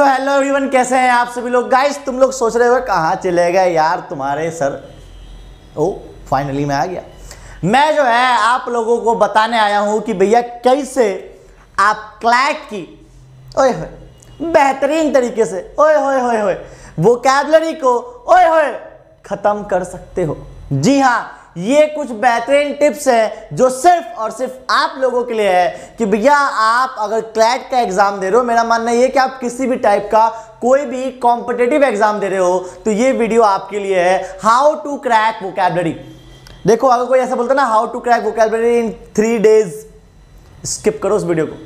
तो hello everyone, कैसे हैं आप सभी लोग। गाइस, तुम लोग सोच रहे हो कहाँ चले गए यार तुम्हारे सर। ओ फाइनली मैं आ गया। मैं जो है आप लोगों को बताने आया हूँ कि भैया कैसे आप क्लैट की ओए होए बेहतरीन तरीके से ओए होए होए होए वोकैबुलरी को ओए होए ख़त्म कर सकते हो। जी हाँ, ये कुछ बेहतरीन टिप्स हैं जो सिर्फ और सिर्फ आप लोगों के लिए है कि भैया आप अगर क्लैट का एग्ज़ाम दे रहे हो, मेरा मानना ये है कि आप किसी भी टाइप का कोई भी कॉम्पिटिटिव एग्ज़ाम दे रहे हो तो ये वीडियो आपके लिए है। How to crack vocabulary. देखो, अगर कोई ऐसा बोलता है ना how to crack vocabulary in 3 days, स्किप करो उस वीडियो को।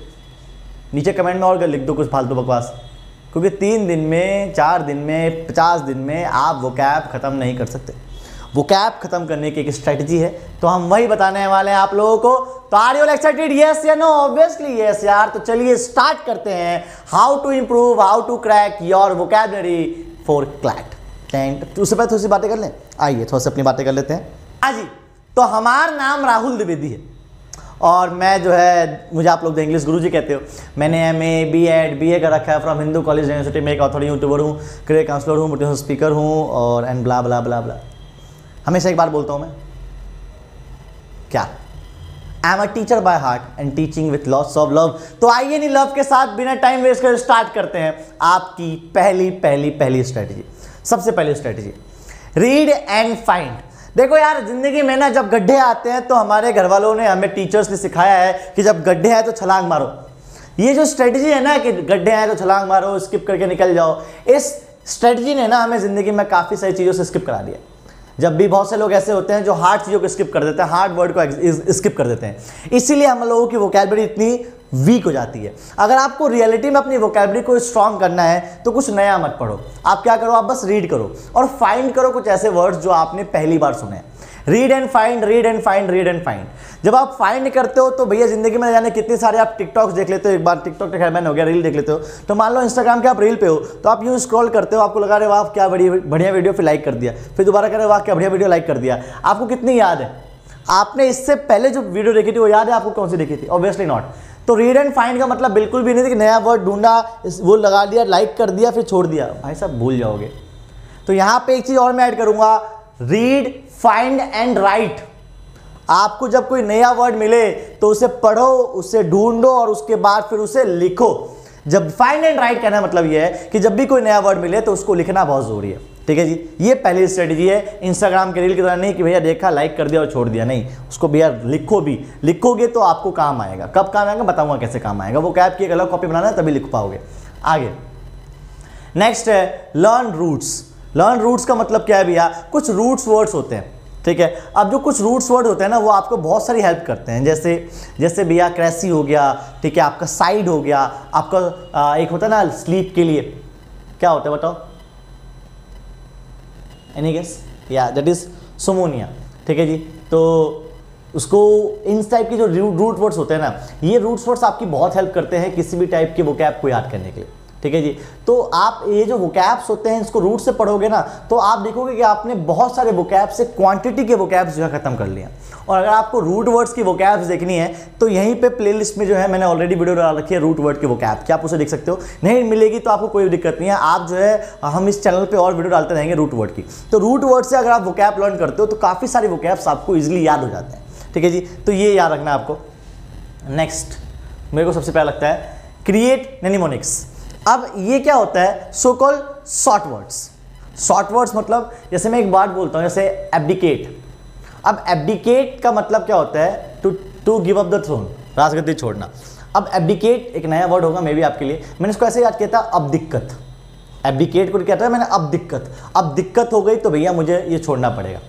नीचे कमेंट में और लिख दो कुछ फालतू बकवास, क्योंकि 3 दिन में, 4 दिन में, 50 दिन में आप वोकैब ख़त्म नहीं कर सकते। वोकैब ख़त्म करने की एक स्ट्रैटेजी है, तो हम वही बताने वाले हैं आप लोगों को। तो आर यू एक्साइटेड, येस या नो? ऑब्वियसली येस यार। तो चलिए स्टार्ट करते हैं how to improve, how to crack your vocabulary for CLAT. And उससे पहले थोड़ी सी बातें कर लें, आइए थोड़ी सी अपनी बातें कर लेते हैं। हाँ जी, तो हमारा नाम राहुल द्विवेदी है और मैं जो है, मुझे आप लोग इंग्लिश गुरुजी कहते हो। मैंने MA, BEd, BA कर रखा है फ्रॉम हिंदू कॉलेज यूनिवर्सिटी में। एक ऑथोरिटी यूट्यूबर हूँ, करियर काउंसलर हूँ, मोटिवेशनल स्पीकर हूँ और and blah blah blah blah. हमेशा एक बार बोलता हूँ मैं, क्या I am a teacher by heart and teaching with lots of love. तो आइए नहीं, लव के साथ बिना टाइम वेस्ट कर स्टार्ट करते हैं आपकी पहली पहली पहली स्ट्रैटेजी। सबसे पहली स्ट्रैटेजी, रीड एंड फाइंड। देखो यार, ज़िंदगी में ना जब गड्ढे आते हैं तो हमारे घर वालों ने, हमें टीचर्स ने सिखाया है कि जब गड्ढे हैं तो छलांग मारो। ये जो स्ट्रेटजी है ना कि गड्ढे हैं तो छलांग मारो, स्किप करके निकल जाओ, इस स्ट्रेटजी ने ना हमें ज़िंदगी में काफ़ी सारी चीज़ों से स्किप करा दिया। जब भी बहुत से लोग ऐसे होते हैं जो हार्ड चीज़ों को स्किप कर देते हैं, हार्ड वर्ड को स्किप कर देते हैं, इसीलिए हम लोगों की वोकैबुलरी इतनी वीक हो जाती है। अगर आपको रियलिटी में अपनी वोकैबुलरी को स्ट्रॉन्ग करना है तो कुछ नया मत पढ़ो। आप क्या करो, आप बस रीड करो और फाइंड करो कुछ ऐसे वर्ड्स जो आपने पहली बार सुने हैं। Read and find, read and find, read and find. जब आप फाइंड करते हो तो भैया ज़िंदगी में जाने कितने सारे आप टिकटॉक्स देख लेते हो। एक बार टिकटॉक का बैन हो गया, रील देख लेते हो। तो मान लो इंस्टाग्राम के आप रील पे हो, तो आप यूँ स्क्रॉल करते हो, आपको लगा रहे वाह क्या बढ़िया वीडियो, फिर लाइक कर दिया, फिर दोबारा कह रहे वाह क्या बढ़िया वीडियो, लाइक कर दिया। आपको कितनी याद है, आपने इससे पहले जो वीडियो देखी थी वो याद है आपको कौन सी देखी थी? Obviously not. तो रीड एंड फाइंड का मतलब बिल्कुल भी नहीं था कि नया वर्ड ढूंढा, वो लगा दिया, लाइक कर दिया, फिर छोड़ दिया। भाई साहब भूल जाओगे। तो यहाँ पे एक चीज़ और मैं ऐड करूँगा, रीड फाइंड एंड राइट। आपको जब कोई नया वर्ड मिले तो उसे पढ़ो, उसे ढूंढो और उसके बाद फिर उसे लिखो। जब फाइंड एंड राइट कहना मतलब ये है कि जब भी कोई नया वर्ड मिले तो उसको लिखना बहुत ज़रूरी है। ठीक है जी, ये पहली स्ट्रेटजी है। इंस्टाग्राम के रील की तरह नहीं कि भैया देखा, लाइक कर दिया और छोड़ दिया। नहीं, उसको भैया लिखो भी। लिखोगे तो आपको काम आएगा। कब काम आएगा बताऊंगा, कैसे काम आएगा। वो कैप की एक अलग कॉपी बनाना है, तभी लिख पाओगे। आगे नेक्स्ट है लर्न रूट्स। लर्न रूट्स का मतलब क्या है भैया? कुछ रूट्स वर्ड्स होते हैं, ठीक है। अब जो कुछ रूट्स वर्ड होते हैं ना वो आपको बहुत सारी हेल्प करते हैं। जैसे जैसे भैया क्रेसी हो गया, ठीक है, आपका साइड हो गया, आपका एक होता है ना स्लीप के लिए क्या होता है बताओ? Any guess? या दैट इज सोमोनिया, ठीक है जी। तो उसको इन टाइप के जो रूट वर्ड्स होते हैं ना, ये रूट्स वर्ड्स आपकी बहुत हेल्प करते हैं किसी भी टाइप के वोकैब को याद करने के लिए, ठीक है जी। तो आप ये जो वोकैब्स होते हैं इसको रूट से पढ़ोगे ना तो आप देखोगे कि आपने बहुत सारे वोकैब से क्वांटिटी के वोकैब्स जो है ख़त्म कर लिया। और अगर आपको रूट वर्ड्स की वोकैब्स देखनी है तो यहीं पे प्लेलिस्ट में जो है मैंने ऑलरेडी वीडियो डाल रखी है रूट वर्ड के वोकैब की, आप उसे देख सकते हो। नहीं मिलेगी तो आपको कोई दिक्कत नहीं है, आप जो है हम इस चैनल पर और वीडियो डालते रहेंगे रूट वर्ड की। तो रूट वर्ड से अगर आप वोकैब लर्न करते हो तो काफ़ी सारे वोकैब्स आपको ईजिली याद हो जाते हैं, ठीक है जी। तो ये याद रखना आपको। नेक्स्ट मेरे को सबसे प्यारा लगता है क्रिएट नेमोनिक्स। अब ये क्या होता है? So called short words. Short words मतलब जैसे मैं एक बात बोलता हूँ, जैसे एब्डिकेट। अब एब्डिकेट का मतलब क्या होता है? To give up the throne, राजगद्दी छोड़ना। अब एब्डिकेट एक नया वर्ड होगा मे बी आपके लिए। मैंने इसको ऐसे याद किया था, अब दिक्कत। एब्डिकेट को क्या था मैंने, अब दिक्कत। अब दिक्कत हो गई तो भैया मुझे ये छोड़ना पड़ेगा,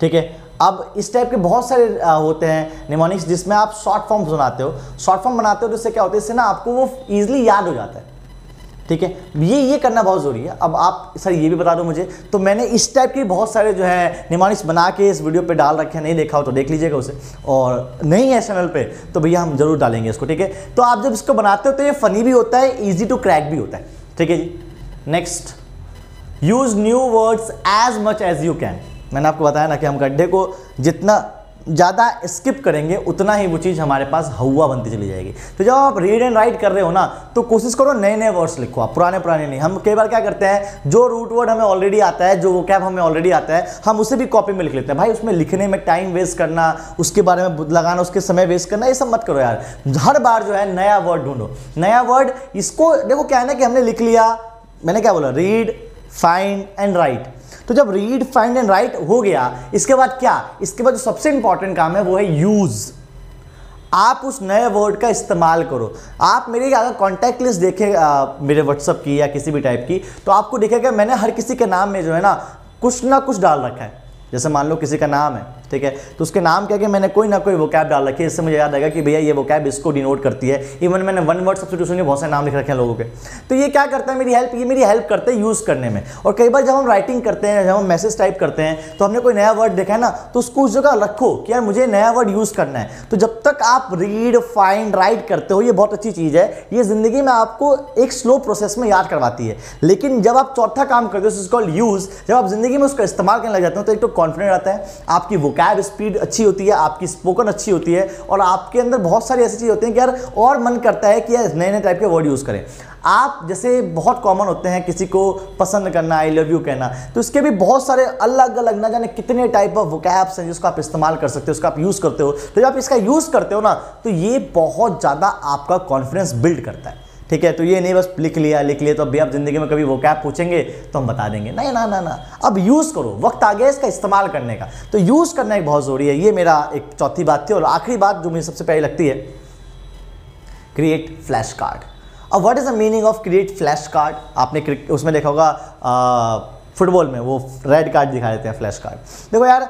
ठीक है। अब इस टाइप के बहुत सारे होते हैं निमोनिक्स जिसमें आप शॉर्ट फॉर्म्स बनाते हो, शॉर्ट फॉर्म बनाते हो, तो इससे क्या होता है, इससे ना आपको वो ईजिली याद हो जाता है, ठीक है। ये करना बहुत ज़रूरी है। अब आप सर ये भी बता दो मुझे, तो मैंने इस टाइप के बहुत सारे जो है निमोनिक्स बना के इस वीडियो पे डाल रखे हैं, नहीं देखा हो तो देख लीजिएगा उसे। और नहीं है चैनल पे तो भैया हम जरूर डालेंगे इसको, ठीक है। तो आप जब इसको बनाते हो तो ये फ़नी भी होता है, ईजी टू क्रैक भी होता है, ठीक है जी। Next, use new words as much as you can. मैंने आपको बताया ना कि हम गड्ढे को जितना ज़्यादा स्किप करेंगे उतना ही वो चीज़ हमारे पास हवा बनती चली जाएगी। तो जब आप रीड एंड राइट कर रहे हो ना तो कोशिश करो नए नए वर्ड्स लिखो, आप पुराने पुराने नहीं। हम कई बार क्या करते हैं, जो रूट वर्ड हमें ऑलरेडी आता है, जो वोकैब हमें ऑलरेडी आता है, हम उसे भी कॉपी में लिख लेते हैं। भाई उसमें लिखने में टाइम वेस्ट करना, उसके बारे में लगाना, उसके समय वेस्ट करना, ये सब मत करो यार। हर बार जो है नया वर्ड ढूंढो, नया वर्ड। इसको देखो क्या है ना कि हमने लिख लिया, मैंने क्या बोला, रीड फाइंड एंड राइट। तो जब रीड फाइंड एंड राइट हो गया, इसके बाद क्या, इसके बाद जो सबसे इंपॉर्टेंट काम है वो है यूज। आप उस नए वर्ड का इस्तेमाल करो। आप मेरी अगर कॉन्टैक्ट लिस्ट देखें मेरे व्हाट्सअप की या किसी भी टाइप की, तो आपको देखेगा मैंने हर किसी के नाम में जो है ना कुछ डाल रखा है। जैसे मान लो किसी का नाम है, ठीक है, तो उसके नाम क्या कि मैंने कोई ना कोई वोकैब डाल रखी है, इससे मुझे याद आएगा कि भैया ये वोकैब इसको डिनोट करती है। इवन मैंने वन वर्ड सब्स्टिट्यूशन के बहुत सारे नाम लिख रखे हैं लोगों के। तो ये क्या करता है, मेरी हेल्प करते हैं यूज़ करने में। और कई बार जब हम राइटिंग करते हैं, जब हम मैसेज टाइप करते हैं, तो हमने कोई नया वर्ड देखा है ना, तो उसको उस जगह रखो कि यार मुझे नया वर्ड यूज़ करना है। तो जब तक आप रीड फाइंड राइट करते हो, ये बहुत अच्छी चीज़ है, ये ज़िंदगी में आपको एक स्लो प्रोसेस में याद करवाती है। लेकिन जब आप चौथा काम करते हो, इट्स कॉल्ड यूज़, जब आप ज़िंदगी में उसका इस्तेमाल करने लग जाते हो, तो एक तो कॉन्फिडेंट आता है, आपकी वोकैब स्पीड अच्छी होती है, आपकी स्पोकन अच्छी होती है, और आपके अंदर बहुत सारी ऐसी चीज़ होती हैं कि यार और मन करता है कि यार नए नए टाइप के वर्ड यूज़ करें। आप जैसे बहुत कॉमन होते हैं किसी को पसंद करना, आई लव यू कहना, तो इसके भी बहुत सारे अलग अलग ना जाने कितने टाइप ऑफ वोकैब्स हैं जिसको आप इस्तेमाल कर सकते हो, उसका आप यूज़ करते हो। तो जब आप इसका यूज़ करते हो ना, तो ये बहुत ज़्यादा आपका कॉन्फिडेंस बिल्ड करता है, ठीक है। तो ये नहीं बस लिख लिया तो अभी आप ज़िंदगी में कभी वोकैब पूछेंगे तो हम बता देंगे, नहीं ना ना ना, अब यूज़ करो, वक्त आ गया इसका इस्तेमाल करने का। तो यूज़ करना एक बहुत ज़रूरी है। ये मेरा एक चौथी बात थी। और आखिरी बात जो मुझे सबसे प्यारी लगती है, क्रिएट फ्लैश कार्ड। अब what is the meaning of create flash card? आपने उसमें देखा होगा फुटबॉल में वो रेड कार्ड दिखा देते हैं, फ्लैश कार्ड। देखो यार,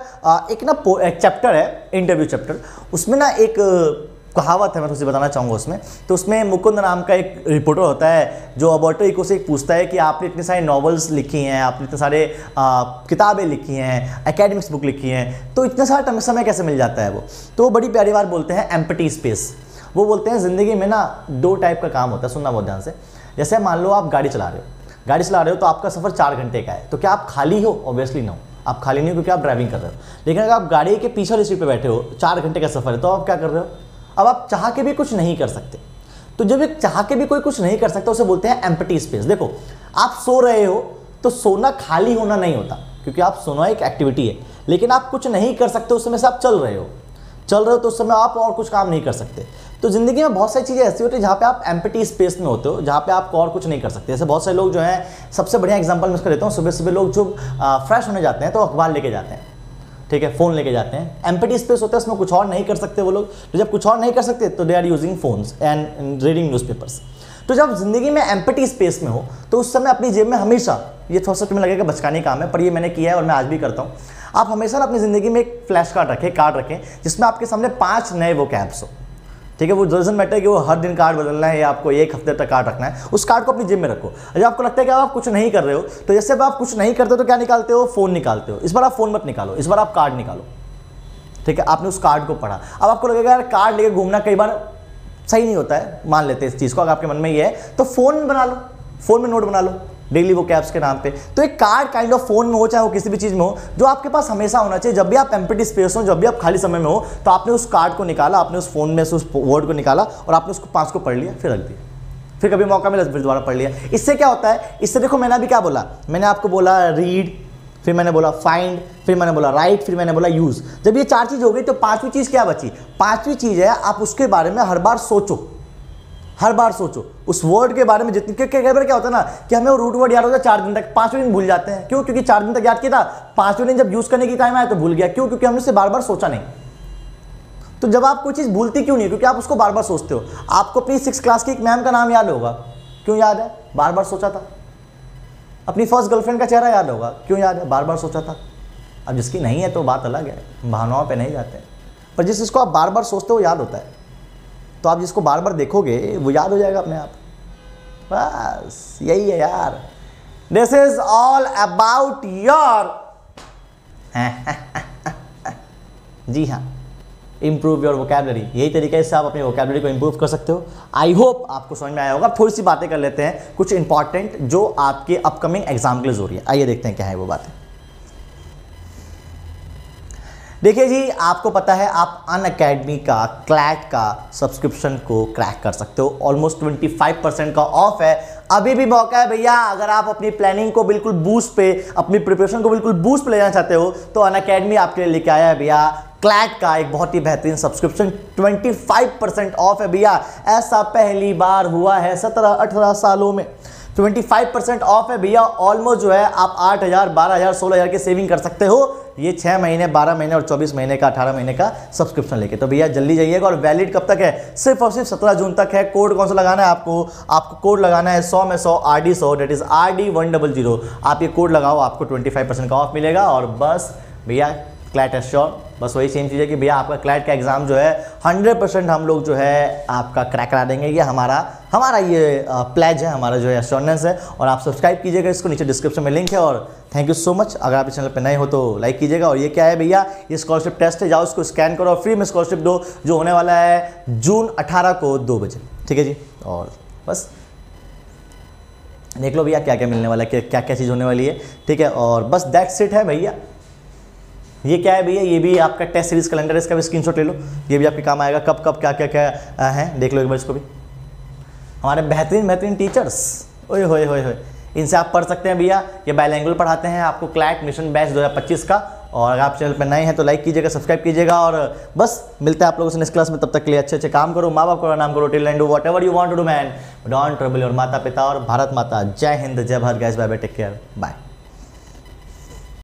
एक ना चैप्टर है, इंटरव्यू चैप्टर, उसमें ना एक कहावत है, मैं तुझे बताना चाहूँगा उसमें। तो उसमें मुकुंद नाम का एक रिपोर्टर होता है जो अबॉर्टर इको से पूछता है कि आपने इतने सारे नॉवेल्स लिखी हैं, आपने इतने सारे किताबें लिखी हैं, एकेडमिक्स बुक लिखी हैं, तो इतना सारा समय कैसे मिल जाता है वो? तो बड़ी प्यारी बात बोलते हैं, एम्प्टी स्पेस। वो बोलते हैं ज़िंदगी में ना दो टाइप का काम होता है, सुनना बहुत ध्यान से। जैसे मान लो आप गाड़ी चला रहे हो तो आपका सफ़र 4 घंटे का है, तो क्या आप खाली हो? ऑब्वियसली ना, आप खाली नहीं हो क्योंकि आप ड्राइविंग कर रहे हो। लेकिन अगर आप गाड़ी के पीछे वाली सीट पर बैठे हो, 4 घंटे का सफ़र है, तो आप क्या कर रहे हो? अब आप चाह के भी कुछ नहीं कर सकते। तो जब एक चाह के भी कोई कुछ नहीं कर सकता, उसे बोलते हैं एम्प्टी स्पेस। देखो, आप सो रहे हो तो सोना खाली होना नहीं होता, क्योंकि आप सोना एक एक्टिविटी है, लेकिन आप कुछ नहीं कर सकते उस समय से। आप चल रहे हो तो उस समय आप और कुछ काम नहीं कर सकते। तो ज़िंदगी में बहुत सारी चीज़ें ऐसी होती है जहाँ पे आप एम्प्टी स्पेस में होते हो, जहाँ पे आप और कुछ नहीं कर सकते। जैसे बहुत सारे लोग जो हैं, सबसे बढ़िया एग्जाम्पल मैं इसको देता हूँ, सुबह सुबह लोग जो फ्रेश होने जाते हैं तो अखबार लेके जाते हैं, ठीक है, फ़ोन लेके जाते हैं। एम्प्टी स्पेस होता है, उसमें कुछ और नहीं कर सकते वो लोग। तो जब कुछ और नहीं कर सकते तो they are using phones and reading newspapers. तो जब ज़िंदगी में एम्प्टी स्पेस में हो तो उस समय अपनी जेब में हमेशा, ये थोड़ा सा तुम्हें लगेगा बचकाने काम है, पर ये मैंने किया है और मैं आज भी करता हूँ, आप हमेशा अपनी ज़िंदगी में एक फ्लैश कार्ड रखें जिसमें आपके सामने 5 नए वोकैब्स हो, ठीक है। वो डजंट मैटर कि वो हर दिन कार्ड बदलना है या आपको एक हफ्ते तक कार्ड रखना है, उस कार्ड को अपनी जेब में रखो। जब आपको लगता है कि आप कुछ नहीं कर रहे हो, तो जैसे आप कुछ नहीं करते हो तो क्या निकालते हो? फ़ोन निकालते हो। इस बार आप फ़ोन मत निकालो, इस बार आप कार्ड निकालो, ठीक है। आपने उस कार्ड को पढ़ा, अब आपको लगेगा यार कार्ड लेकर घूमना कई बार सही नहीं होता है, मान लेते हैं इस चीज़ को, अगर आपके मन में ये है तो फ़ोन बना लो, फ़ोन में नोट बना लो डेली वोकैब्स के नाम पे। तो एक कार्ड काइंड ऑफ फोन में हो, चाहे वो किसी भी चीज़ में हो, जो आपके पास हमेशा होना चाहिए। जब भी आप एम्प्टी स्पेस हो, जब भी आप खाली समय में हो, तो आपने उस कार्ड को निकाला, आपने उस फोन में से उस वर्ड को निकाला और आपने उसको 5 को पढ़ लिया, फिर रख दिया, फिर कभी मौका मिला फिर दोबारा पढ़ लिया। इससे क्या होता है? इससे देखो, मैंने अभी क्या बोला, मैंने आपको बोला रीड, फिर मैंने बोला फाइंड, फिर मैंने बोला राइट, फिर मैंने बोला यूज़। जब ये 4 चीज़ हो गई तो 5वीं चीज़ क्या बची? 5वीं चीज़ है, आप उसके बारे में हर बार सोचो उस वर्ड के बारे में। जितनी कई बार क्या होता है ना कि हमें वो रूट वर्ड याद होता है 4 दिन तक, 5वें दिन भूल जाते हैं। क्यों? क्योंकि 4 दिन तक याद किया था, 5वें दिन जब यूज़ करने की टाइम आया तो भूल गया। क्यों? क्योंकि हमने उसे बार बार सोचा नहीं। तो जब आप कोई चीज़ भूलती क्यों नहीं? क्योंकि आप उसको बार बार सोचते हो। आपको अपनी 6th क्लास की एक मैम का नाम याद होगा, क्यों याद है? बार बार सोचा था। अपनी फर्स्ट गर्लफ्रेंड का चेहरा याद होगा, क्यों याद है? बार बार सोचा था। अब जिसकी नहीं है तो बात अलग है, भावनाओं पर नहीं जाते हैं, पर जिस चीज़ को आप बार बार सोचते हो याद होता है। तो आप जिसको बार बार देखोगे वो याद हो जाएगा अपने आप। बस यही है यार, this is all about your जी हाँ, इम्प्रूव योर वोकैबलरी। यही तरीके से आप अपनी वोकैबलरी को इम्प्रूव कर सकते हो। आई होप आपको समझ में आया होगा। थोड़ी सी बातें कर लेते हैं, कुछ इंपॉर्टेंट जो आपके अपकमिंग एग्जाम के लिए जरूरी है। आइए देखते हैं क्या है वो बातें। देखिए जी, आपको पता है आप अनअकैडमी का क्लैट का सब्सक्रिप्शन को क्रैक कर सकते हो। ऑलमोस्ट 25% का ऑफ है, अभी भी मौका है भैया। अगर आप अपनी प्लानिंग को बिल्कुल बूस्ट पे, अपनी प्रिपरेशन को बिल्कुल बूस्ट पे लेना चाहते हो तो अनअकैडमी आपके लिए लेके आया है भैया क्लैट का एक बहुत ही बेहतरीन सब्सक्रिप्शन। 25% ऑफ है भैया, ऐसा पहली बार हुआ है 17-18 सालों में। 25% ऑफ है भैया, ऑलमोस्ट जो है आप 8,000, 12,000, 16,000 की सेविंग कर सकते हो ये 6 महीने, 12 महीने और 24 महीने का, 18 महीने का सब्सक्रिप्शन लेके। तो भैया जल्दी जाइएगा। और वैलिड कब तक है? सिर्फ और सिर्फ 17 जून तक है। कोड कौन सा लगाना है आपको? आपको कोड लगाना है 100 में 100 RD100, डेट इज़ RD100। आप ये कोड लगाओ, आपको 25% का ऑफ मिलेगा। और बस भैया क्लैट एश्योर, बस वही सेम चीज़ है कि भैया आपका क्लैट का एग्ज़ाम जो है 100% हम लोग जो है आपका क्रैक करा देंगे। ये हमारा ये प्लेज है, हमारा जो है एश्योरेंस है। और आप सब्सक्राइब कीजिएगा इसको, नीचे डिस्क्रिप्शन में लिंक है। और थैंक यू सो मच। अगर आप इस चैनल पर नए हो तो लाइक कीजिएगा। और ये क्या है भैया? ये स्कॉलरशिप टेस्ट है, जाओ इसको स्कैन करो और फ्री में स्कॉलरशिप दो, जो होने वाला है जून 18 को 2 बजे। ठीक है जी। और बस देख लो भैया क्या क्या मिलने वाला है, क्या क्या चीज़ होने वाली है। ठीक है। और बस दैट्स इट है भैया। ये क्या है भैया? ये भी आपका टेस्ट सीरीज कैलेंडर है, इसका भी स्क्रीनशॉट ले लो, ये भी आपके काम आएगा। कब कब क्या क्या क्या है देख लो एक बार इसको भी। हमारे बेहतरीन बेहतरीन टीचर्स, ओए होए होए होए, इनसे आप पढ़ सकते हैं भैया। ये बायलैंग्वेज पढ़ाते हैं आपको क्लैट मिशन बैच 2025 का। और अगर आप चैनल पर नए हैं तो लाइक कीजिएगा, सब्सक्राइब कीजिएगा। और बस मिलते हैं आप लोगों से नेक्स्ट क्लास में। तब तक के लिए अच्छे अच्छे काम करो, माँ बाप को नाम करो, till and do whatever you want to do man, don't trouble your माता पिता और भारत माता। जय हिंद, जय Bharat guys, bye bye, take care, bye.